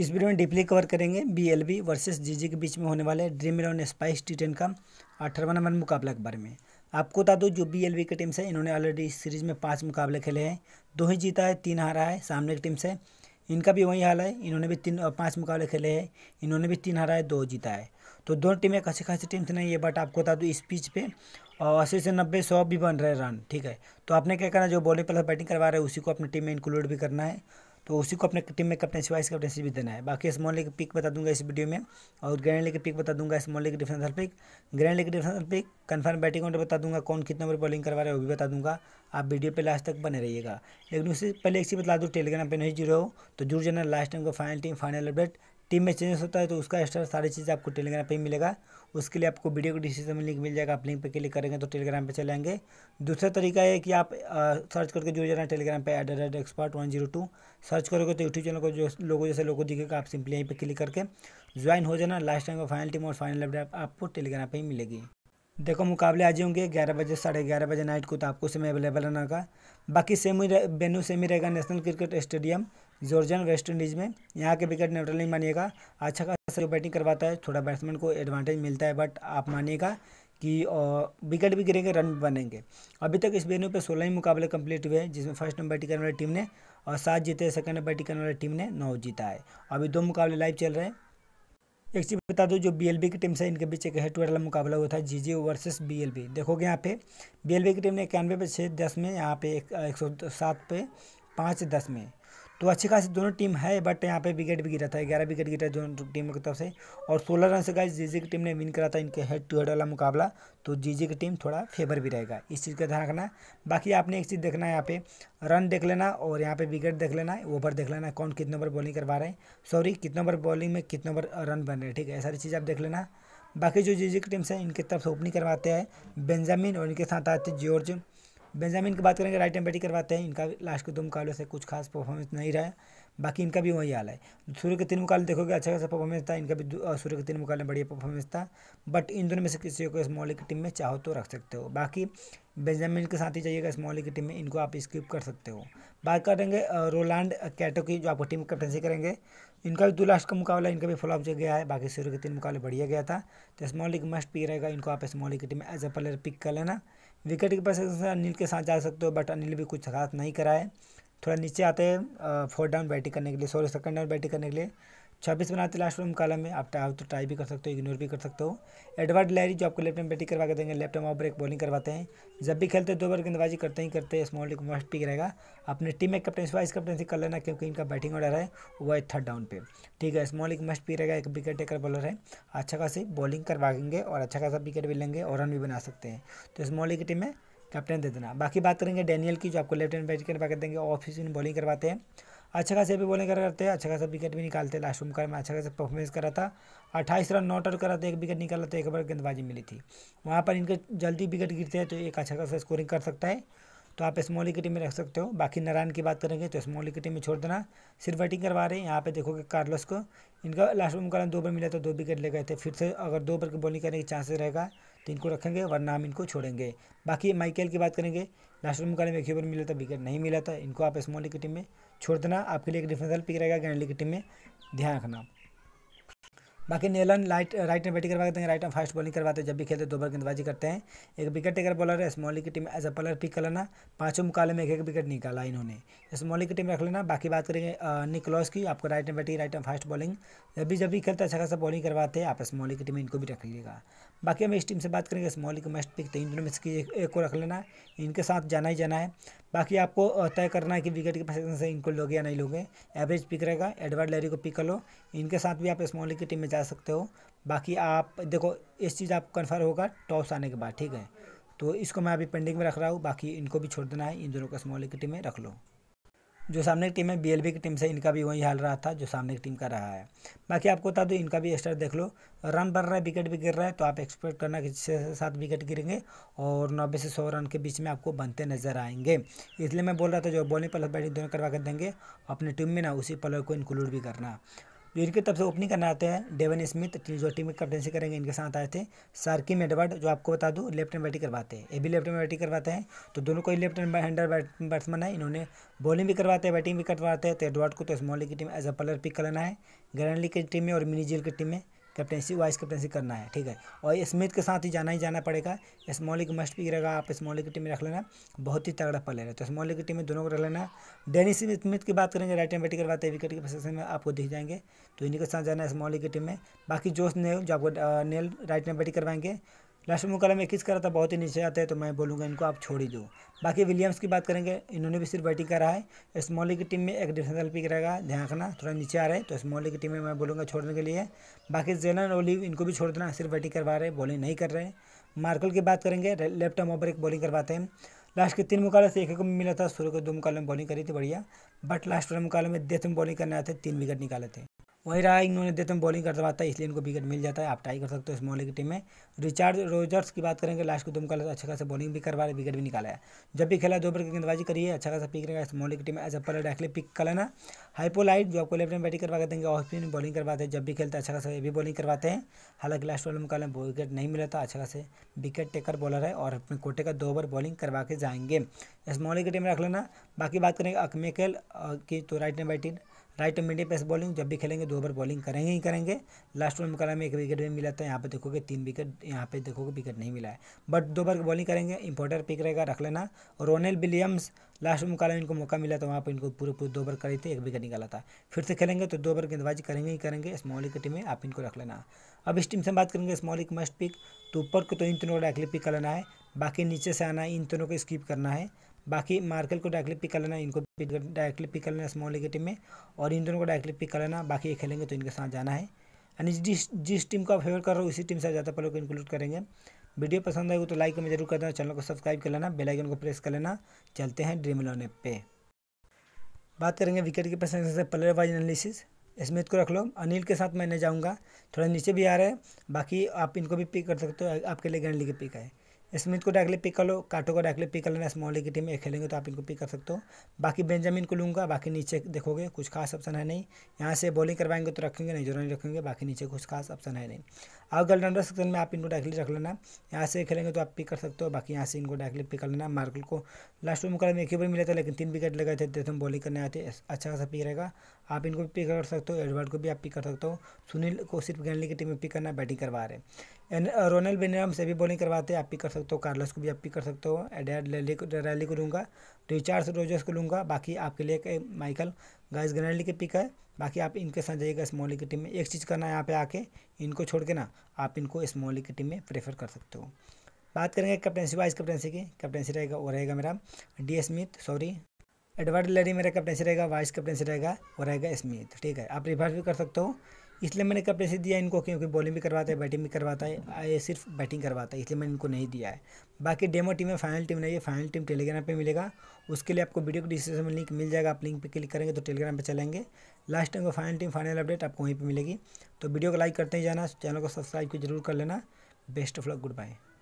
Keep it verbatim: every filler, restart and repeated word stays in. इस वीडियो में deeply cover करेंगे B L B versus G G के बीच में होने वाले Dream Eleven Spice T ten का अठारहवां नंबर मुकाबला के बारे में। आपको बता दूं जो बी एल बी की टीम से इन्होंने ऑलरेडी इस सीरीज़ में पांच मुकाबले खेले हैं, दो ही जीता है, तीन हारा है। सामने की टीम से इनका भी वही हाल है, इन्होंने भी तीन पाँच मुकाबले खेले हैं, इन्होंने भी तीन हारा है, दो जीता है। तो दोनों टीमें अच्छी खासी टीम से नहीं है, बट आपको बता दूँ इस पिच पे अस्सी से नब्बे सौ भी बन रहे रन, ठीक है। तो आपने क्या करना, जो बॉलिंग प्लस बैटिंग करवा रहे हैं उसी को अपनी टीम में इंक्लूड भी करना है, तो उसी को अपने टीम में कैप्टनसी वाइस कैप्टनसी भी देना है। बाकी स्मॉल लीग पिक बता दूंगा इस वीडियो में, और ग्रैंड लीग पिक बता दूंगा, small league डिफेंसर pick, grand league डिफेंसर pick, confirm batting order बता दूंगा, कौन कितने ओवर बॉलिंग करवा रहा है वो भी बता दूंगा। आप वीडियो पे लास्ट तक बने रहिएगा। लेकिन उससे पहले एक चीज़ बता दूँ, टेलीग्राम पर नहीं जुड़े हो तो जुड़ जाना। लास्ट टाइम का final team final update, team में चेंजेस होता है तो उसका एक्स्ट्रा सारी चीज़ आपको टेलीग्राम पे ही मिलेगा। उसके लिए आपको वीडियो को डिस्क्रिप्शन में लिंक मिल जाएगा, आप लिंक पे क्लिक करेंगे तो टेलीग्राम पे चले आएंगे। दूसरा तरीका है कि आप आ, सर्च करके जुड़ जाना टेलीग्राम पे eight eight expert one zero two search करोगे तो यूट्यूब चैनल को जो लोगों जैसे लोगों दिखेगा, आप सिंपली यहीं पर क्लिक करके ज्वाइन हो जाना। लास्ट टाइम का फाइनल टीम और फाइनल अपडेट आपको टेलीग्राम पर ही मिलेगी। देखो मुकाबले आज होंगे ग्यारह बजे साढ़े ग्यारह बजे नाइट को, तो आपको समय अवेलेबल रहना होगा। बाकी सेम ही वेन्यू सेम ही रहेगा, national cricket stadium Georgian West Indies में। यहाँ के विकेट न्यूट्रल नहीं मानिएगा, अच्छा खासा जो बैटिंग करवाता है थोड़ा बैट्समैन को एडवांटेज मिलता है, बट आप मानिएगा कि विकेट भी गिरेंगे रन भी बनेंगे। अभी तक इस वेन्यू पर सोलह ही मुकाबले कंप्लीट हुए हैं, जिसमें फर्स्ट नंबर बैटिंग करने वाली टीम ने और सात जीते, सेकेंड बैटिंग करने वाली टीम ने नौ जीता है। अभी दो मुकाबले लाइव चल रहे हैं। एक चीज़ बता दो, जो बी एल बी की टीम से इनके बीच एक हेड टू हेड वाला मुकाबला हुआ था, G G versus B L B. देखोगे यहाँ पे बी एल बी की टीम ने इक्यानवे पे छः दस में, यहाँ पे एक सौ सात पे पाँच दस में, तो अच्छी खासी दोनों टीम है। बट यहाँ पे विकेट भी गिरा था, ग्यारह विकेट गिरा दोनों टीमों की तरफ से, और सोलह रन से गाइस जी जी की टीम ने विन करा था इनके हेड टू हेड वाला मुकाबला। तो जी जी की टीम थोड़ा फेवर भी रहेगा, इस चीज़ का ध्यान रखना। बाकी आपने एक चीज़ देखना है, यहाँ पे रन देख लेना और यहाँ पे विकेट देख लेना, ओवर देख लेना, कौन कितने ओवर बॉलिंग करवा रहे हैं, सॉरी कितने ओवर बॉलिंग में कितने ओवर रन बन रहे हैं, ठीक है, सारी चीज़ आप देख लेना। बाकी जो जी जी की टीम से इनके तरफ से ओपनिंग करवाते हैं बेंजामिन, और इनके साथ आते हैं जॉर्ज। बेंजामिन की बात करेंगे, राइट हैंड बैटिंग करवाते हैं, इनका लास्ट के दो मुकाबले से कुछ खास परफॉर्मेंस नहीं रहा है, बाकी इनका भी वही हाल है। शुरू के तीन मुकाबले देखोगे अच्छा खासा परफॉर्मेंस था, इनका भी शुरू के तीन मुकाबले बढ़िया परफॉर्मेंस था, बट इन दोनों में से किसी को स्मॉल लीग की टीम में चाहो तो रख सकते हो। बाकी बेंजामिन के साथ ही जाइएगा स्मॉल लीग की टीम में, इनको आप स्किप कर सकते हो। बात करेंगे रोलैंड कैटो की, जो आपको टीम कैप्टनसी करेंगे। इनका भी दो लास्ट का मुकाबला इनका भी फ्लॉप जो गया है, बाकी शुरू के तीन मुकाबले बढ़िया गया था। तो स्मॉल लीग मस्ट पिक रहेगा, इनको आप स्मॉल लीग की टीम में एज ए प्लेयर पिक कर लेना। विकेट के पास अनिल के साथ जा सकते हो, बट अनिल भी कुछ खास नहीं करा है, थोड़ा नीचे आते हैं फोर्थ डाउन बैटिंग करने के लिए, सॉरी सेकंड डाउन बैटिंग करने के लिए। छब्बीस बनाते लास्ट में मुकाबले में, आप चाहो तो ट्राई भी कर सकते हो, इग्नोर भी कर सकते हो। एडवर्ड लैरी जो आपको लेफ्ट में बैटिंग करवा के देंगे, लेफ्ट में ऑफ ब्रेक बॉलिंग करवाते हैं, जब भी खेलते हैं दो बार गेंदबाजी करते ही करते हैं। स्मॉल लीग मस्ट पिक रहेगा, अपने टीम में कैप्टनसी वाइस कैप्टनसी कर लेना, क्योंकि इनका बैटिंग ऑर्डर है वो है थर्ड डाउन पे, ठीक है। स्मॉल लीग मस्ट पिक रहेगा, एक विकेट टेकर बॉलर है, अच्छा खासी बॉलिंग करवाएंगे और अच्छा खासा विकेट भी लेंगे और रन भी बना सकते हैं, तो स्मॉल लीग की टीम में कैप्टन दे देना। बाकी बात करेंगे डैनियल की, जो आपको लेफ्ट हैंड बैटिंग करवा के देंगे, ऑफ स्पिन बॉलिंग करवाते हैं, अच्छा खासा भी बॉलिंग करते हैं, अच्छा खासा विकेट भी निकालते हैं। लास्ट मुकाबले में अच्छा खासा परफॉर्मेंस करा था, अट्ठाईस रन नॉट आउट करा था, एक विकेट निकाला था, एक बार गेंदबाजी मिली थी, वहाँ पर इनके जल्दी विकेट गिरते हैं तो एक अच्छा खासा स्कोरिंग कर सकता है, तो आप स्मॉल लीग की टीम में रख सकते हो। बाकी नारायण की बात करेंगे तो स्मॉल लीग की टीम में छोड़ देना, सिर्फ बैटिंग करवा रहे हैं। यहाँ पे देखोगे कार्लोस को, इनका लास्ट में मुकाबला दो बार मिला था, दो विकेट ले गए थे, फिर से अगर दो ओवर की बॉलिंग करने के चांसेस रहेगा तो इनको रखेंगे, वरना हम इनको छोड़ेंगे। बाकी माइकल की बात करेंगे, लास्ट में मुकाबले में एक ओवर मिला था, विकेट नहीं मिला था, इनको आप स्मॉल लीग की टीम में छोड़ देना, आपके लिए एक डिफेंसल पिक रहेगा, ग्रैंड लीग की टीम में ध्यान रखना। बाकी नेलन लाइट राइट में बैटिंग करवा देते हैं, राइट में फास्ट बॉलिंग करवाते हैं, जब भी खेलते दो बार गेंदबाजी करते हैं, एक विकेट टेकर बॉलर है, स्मॉल लीग की team as a bowler pick कर लेना, पाँचों मुकाबले में एक एक विकेट निकाला इन्होंने, स्मॉल लीग की टीम रख लेना। बाकी बात करेंगे निकलॉस की, आपको राइट में बैटिंग राइट में फास्ट बॉलिंग, जब भी जब भी खेलते अच्छा खासा बॉलिंग करवाते हैं, आप स्मॉल लीग की टीम में इनको भी रख लीजिएगा। बाकी हम इस टीम से बात करेंगे स्मॉल लीग मस्ट पिक, तो इन दोनों में से एक को रख लेना, इनके साथ जाना ही जाना है। बाकी आपको तय करना है कि विकेट के पोजीशन से इनको लोगे या नहीं लोगे, एवरेज पिक रहेगा, एडवर्ड लैरी को पिक कर लो, इनके साथ भी आप स्मॉल लीग की टीम में जा सकते हो। बाकी आप देखो इस चीज़ आप कन्फर्म होगा टॉस आने के बाद, ठीक है, तो इसको मैं अभी पेंडिंग में रख रहा हूँ। बाकी इनको भी छोड़ देना है, इन दोनों को स्मॉल लीग की टीम में रख लो। जो सामने की टीम है बी एल बी की टीम से, इनका भी वही हाल रहा था जो सामने की टीम का रहा है। बाकी आपको बता दूं इनका भी स्टार देख लो, रन बन रहा है, विकेट भी गिर रहा है, तो आप एक्सपेक्ट करना कि छः से सात विकेट गिरेंगे और नब्बे से सौ रन के बीच में आपको बनते नजर आएंगे। इसलिए मैं बोल रहा था जो बॉलिंग प्लस बैटिंग दोनों करवा कर देंगे, अपनी टीम में ना उसी प्लेयर को इंक्लूड भी करना। जो इनकी तरफ से ओपनिंग करने आते हैं डेवन स्मिथ जो टीम की कैप्टनसी करेंगे इनके साथ आए थे। सार्किम एडवर्ड जो आपको बता दूं लेफ्ट हैंड बैटिंग करवाते हैं, ये भी लेफ्ट हैंड बैटिंग करवाते हैं, तो दोनों को ही लेफ्ट हैंड हैंडर बैट्समैन है। इन्होंने बॉलिंग भी करवाते हैं बैटिंग भी करवाते हैं। तो एडवर्ड को तो स्मॉल लीग की team as a player pick करना है, ग्रैंड लीग की टीम में और मिनी जील की टीम में कैप्टनसी वाइस कैप्टनसी करना है, ठीक है। और स्मिथ के साथ ही जाना ही जाना पड़ेगा, स्मॉल लीग मस्ट भी गिरेगा, आप स्मॉल लीग की टीम में रख लेना, बहुत ही तगड़ा प्लेयर है। तो स्मॉल लीग की टीम में दोनों को रख लेना। डेनिस स्मिथ की बात करेंगे, राइट हैंड बैटिंग करवाते हैं, विकेट के पोजीशन में आपको दिख जाएंगे, तो इन्हीं के साथ जाना है स्मॉल लीग की टीम में। बाकी जोश नेल जो आपको नेल राइट हैंड बैटिंग करवाएंगे, लास्ट मुकाबला में इक्कीस करा था, बहुत ही नीचे आते हैं, तो मैं बोलूँगा इनको आप छोड़ ही दो। बाकी विलियम्स की बात करेंगे, इन्होंने भी सिर्फ बैटिंग करा है, स्मॉल लीग की टीम में एक डिफेंशनल पिक रहेगा, ध्यान रखना, थोड़ा नीचे आ रहे हैं, तो स्मॉल लीग की टीम में मैं बोलूँगा छोड़ने के लिए। बाकी जेलन ओलिव इनको भी छोड़ देना, सिर्फ बैटिंग करवा रहे, बॉलिंग नहीं कर रहे। मार्कल की बात करेंगे, लेफ्ट आर्म ओवर एक बॉलिंग करवाते हैं, लास्ट के तीन मुकाबले से एक एक मिला था, शुरू के दो मुकाबले में बॉलिंग करी थी बढ़िया, बट लास्ट वाले मुकाबले में डेथ में बॉलिंग करने आते तीन विकेट निकाले थे, वही रहा इन्होंने देते में बॉलिंग करवाता है, इसलिए इनको विकेट मिल जाता है। आप ट्राई कर सकते हो स्मॉल लीग की टीम में। रिचार्ड रोजर्स की बात करेंगे, लास्ट को तुम कल अच्छा खासा बॉलिंग भी करवा रहे, विकेट भी निकाला है, जब भी खेला दो ओवर की गेंदबाजी करिए, अच्छा खासा पिक रहेगा, स्मॉल लीग की टीम में as a player directly pick कर लेना। हाइपोलाइट जो आपको लेफ्ट में बैटिंग करवा देंगे, ऑफ स्पिन बॉलिंग करवाते हैं, जब भी खेलते हैं अच्छा खासा ये भी बॉलिंग करवाते हैं, हालांकि लास्ट वाले मुकाबले में विकेट नहीं मिला था, अच्छा खासे विकेट टेकर बॉलर है और अपने कोटे का दो ओवर बॉलिंग करवा के जाएंगे, स्मॉल लीग की टीम में रख लेना। बाकी बात करेंगे अकमेकल की, तो राइट में batting right medium pace bowling, जब भी खेलेंगे दो ओवर बॉलिंग करेंगे ही करेंगे, लास्ट ओवर मुकाबला में एक विकेट भी मिला था, यहाँ पे देखोगे तीन विकेट, यहाँ पे देखोगे विकेट नहीं मिला है, बट दो ओवर बॉलिंग करेंगे, इंपॉर्टेंट पिक रहेगा, रख लेना। रोनेल विलियम्स लास्ट मुकाबला में इनको मौका मिला तो वहाँ पर इनको पूरे पूरे दो ओवर करे थे, एक विकेट निकाला था, फिर से खेलेंगे तो दो ओवर गेंदबाजी करेंगे ही करेंगे, स्मॉल लीग की टीम में आप इनको रख लेना। अब इस टीम से बात करेंगे स्मॉल लीग मस्ट पिक, तो ऊपर को तो इन तीनों को डायरेक्टली पिक कर लेना है, बाकी नीचे से आना है, इन तीनों को स्किप करना है। बाकी मार्कल को डायरेक्टली पिक कर लेना, इनको डायरेक्टली पिक कर लेना स्मॉल लीग की टीम में, और इन दोनों को डायरेक्टली पिक कर लेना, बाकी ये खेलेंगे तो इनके साथ जाना है, यानी जिस जिस टीम को आप फेवर कर रहे हो उसी टीम से ज़्यादा पहले को इंक्लूड करेंगे। वीडियो पसंद आएगा तो लाइक कमेंट जरूर कर देना, चैनल को सब्सक्राइब कर लेना, बेल आइकन को प्रेस कर लेना। चलते हैं ड्रीम इलेवन पे, बात करेंगे विकेट के परसेंटेज से प्लेयर वाइज एनालिसिस। स्मिथ को रख लो, अनिल के साथ मैं नहीं जाऊँगा, थोड़ा नीचे भी आ रहे हैं, बाकी आप इनको भी पिक कर सकते हो, आपके लिए ग्रैंड लीग की पिक है। स्मिथ को डायरेक्टली पिक कर लो, काटो को डायरेक्टली पिक कर लेना, स्मॉल लीग की टीम में खेलेंगे तो आप इनको पिक कर सकते हो। बाकी बेंजामिन को लूँगा, बाकी नीचे देखोगे कुछ खास ऑप्शन है नहीं, यहाँ से बॉलिंग करवाएंगे तो रखेंगे, नहीं जरूर नहीं रखेंगे, बाकी नीचे कुछ खास ऑप्शन है नहीं। और ऑलराउंडर सेक्शन में आप इनको डायरेक्टली रख लेना, यहाँ से खेलेंगे तो आप पिक कर सकते हो, बाकी यहाँ से इनको डायरेक्टली पिक कर लेना। मार्कल को लास्ट में मुकाबले में एक ही ओवर मिला था, लेकिन तीन विकेट लगाए थे, तो हम बॉलिंग करने आए थे, अच्छा खासा पिक रहेगा, आप इनको भी पिक कर सकते हो। एडवर्ड को भी आप पिक कर सकते हो, सुनील को सिर्फ ग्रैंड लीग की टीम में पिक करना, बैटिंग करवा रहे हैं। रोनाल्ड विलियम्स से भी बॉलिंग करवाते हैं, आप पिक कर सकते हो। कार्लस को भी आप पिक कर सकते हो, एड रैली को लूँगा, रिचार्ड रोजर्स को लूँगा, बाकी आपके लिए माइकल गाइस ग्रैंड लीग के पिक है, बाकी आप इनके साथ जाइएगा स्मॉल लीग की टीम में। एक चीज़ करना है यहाँ पे आके, इनको छोड़ के ना आप इनको स्मॉल लीग की टीम में प्रेफर कर सकते हो। बात करेंगे कैप्टनसी वाइस कैप्टनसी की, कैप्टनसी रहेगा वो रहेगा मेरा D Smith, sorry Edward Larry मेरा कैप्टनसी रहेगा, वाइस कैप्टनसी रहेगा वो रहेगा स्मिथ, ठीक है। आप रिवर्स भी कर सकते हो, इसलिए मैंने कैप्टनसी दिया इनको क्योंकि बॉलिंग भी करवाता है बैटिंग भी करवाता है, ये सिर्फ बैटिंग करवाता है इसलिए मैंने इनको नहीं दिया है। बाकी डेमो टीम है, फाइनल टीम नहीं है, फाइनल टीम टेलीग्राम पे मिलेगा, उसके लिए आपको वीडियो के डिस्क्रिप्शन में लिंक मिल जाएगा, आप लिंक पे क्लिक करेंगे तो टेलीग्राम पे चलेंगे, लास्ट टाइम का फाइनल टीम फाइनल अपडेट आपको वहीं पर मिलेगी। तो वीडियो को लाइक करते ही जाना, चैनल को सब्सक्राइब जरूर कर लेना। Best of luck, good bye.